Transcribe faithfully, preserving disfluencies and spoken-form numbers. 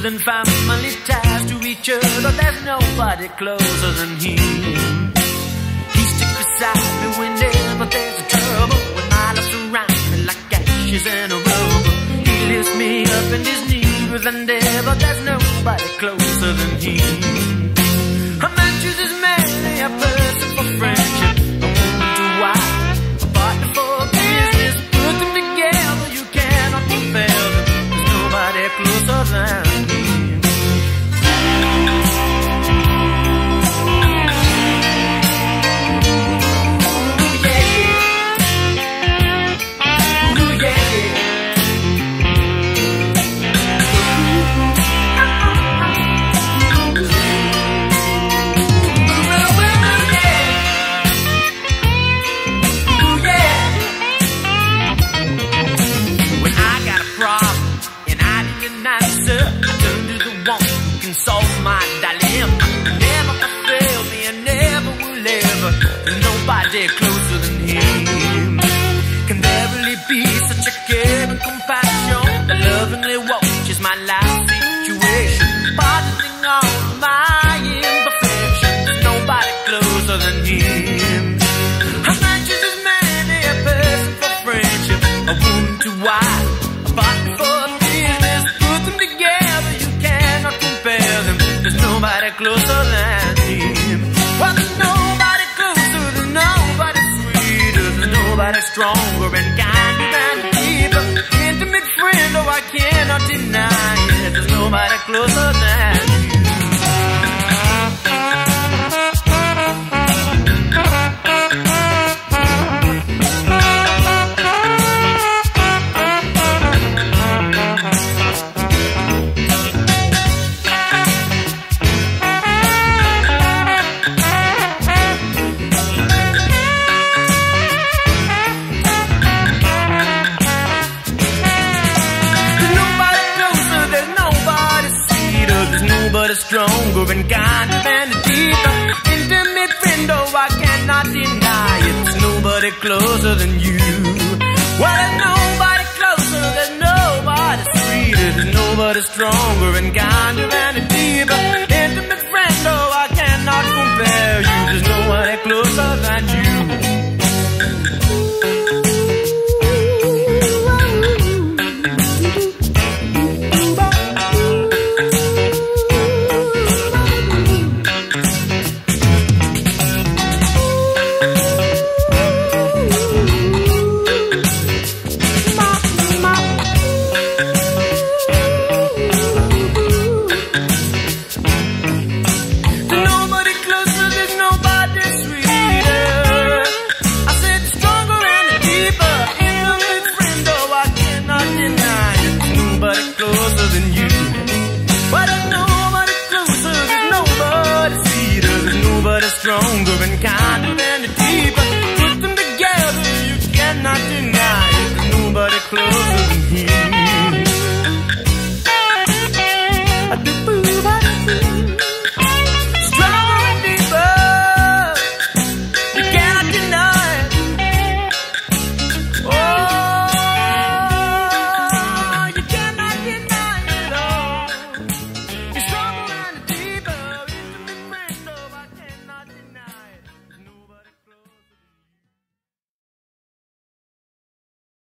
than family ties to each other. There's nobody closer than him. He sticks beside me whenever there's trouble. When my love surrounds me like ashes in a rubble. He lifts me up in his knees with endeavor. There's nobody closer than him. A man chooses merely a person for friendship, a woman to wife, a partner for business. Put them together, you cannot compare them. There's nobody closer than him. Solve my dilemma. Never fail me and never will ever. There's nobody closer than him. Can there really be such a care and compassion that lovingly watches my life situation, pardoning all my imperfections? There's nobody closer than him. A man chooses many a person for friendship, a woman to wife, a partner for business. Put them together, you cannot compare them. There's nobody closer than him. Well, there's nobody closer, there's nobody sweeter, there's nobody stronger and kinder than he. Intimate friend, oh, I cannot deny it. There's nobody closer than you. Stronger and kinder than a deeper intimate friend, oh, I cannot deny it. There's nobody closer than you. Well, there's nobody closer, there's nobody sweeter, there's nobody stronger and kinder than a deeper intimate friend, oh, I cannot compare you. There's nobody closer than you.